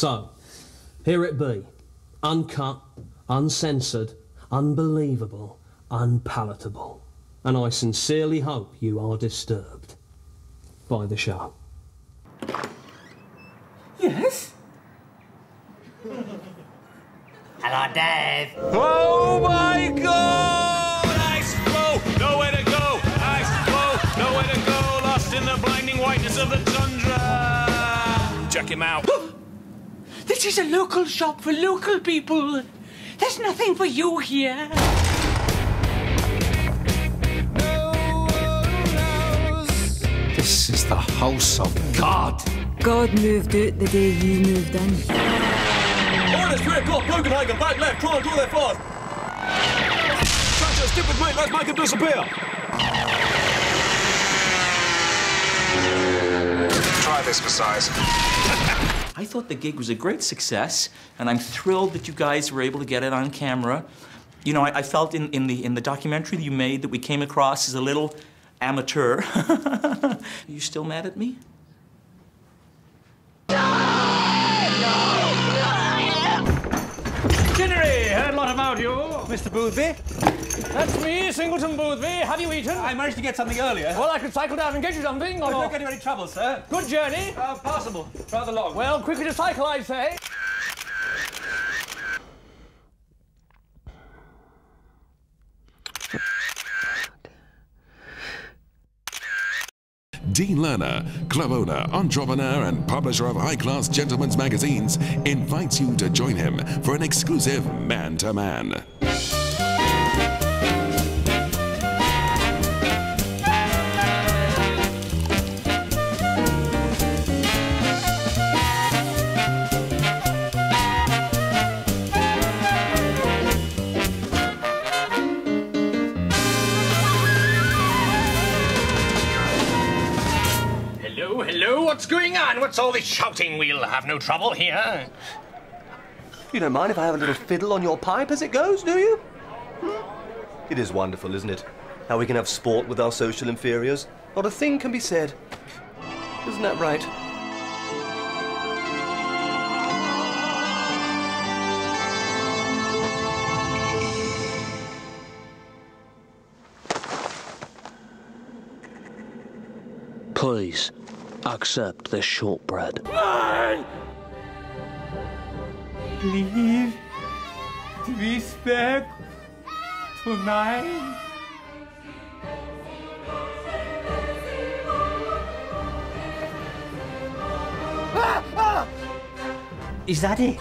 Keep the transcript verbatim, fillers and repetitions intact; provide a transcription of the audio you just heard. So, here it be. Uncut, uncensored, unbelievable, unpalatable. And I sincerely hope you are disturbed by the show. Yes? Hello, Dave. Oh, my God! Ice flow, nowhere to go. Ice flow, nowhere to go. Lost in the blinding whiteness of the tundra. Check him out. This is a local shop for local people. There's nothing for you here. This is the house of God. God moved out the day you moved in. Orders three o'clock, Copenhagen, back left, try and draw their fast. Sasha, stick with me, let's make him disappear. Try this for size. I thought the gig was a great success, and I'm thrilled that you guys were able to get it on camera. You know, I, I felt in, in, the, in the documentary that you made that we came across as a little amateur. Are you still mad at me? No! No! Kinnery, heard a lot about you. Mister Boothby? That's me, Singleton Boothby. Have you eaten? I managed to get something earlier. Well, I could cycle down and get you something, or... I don't get you any trouble, sir. Good journey. Uh, passable. Rather long. Well, quicker to cycle, I'd say. Dean Lerner, club owner, entrepreneur, and publisher of high-class gentlemen's magazines, invites you to join him for an exclusive man-to-man. Hello, what's going on? What's all this shouting? We'll have no trouble here. You don't mind if I have a little fiddle on your pipe as it goes, do you? Hmm? It is wonderful, isn't it? How we can have sport with our social inferiors. Not a thing can be said. Isn't that right? Please. Accept this shortbread. Mine! Please, respect to mine. Ah, ah! Is that it?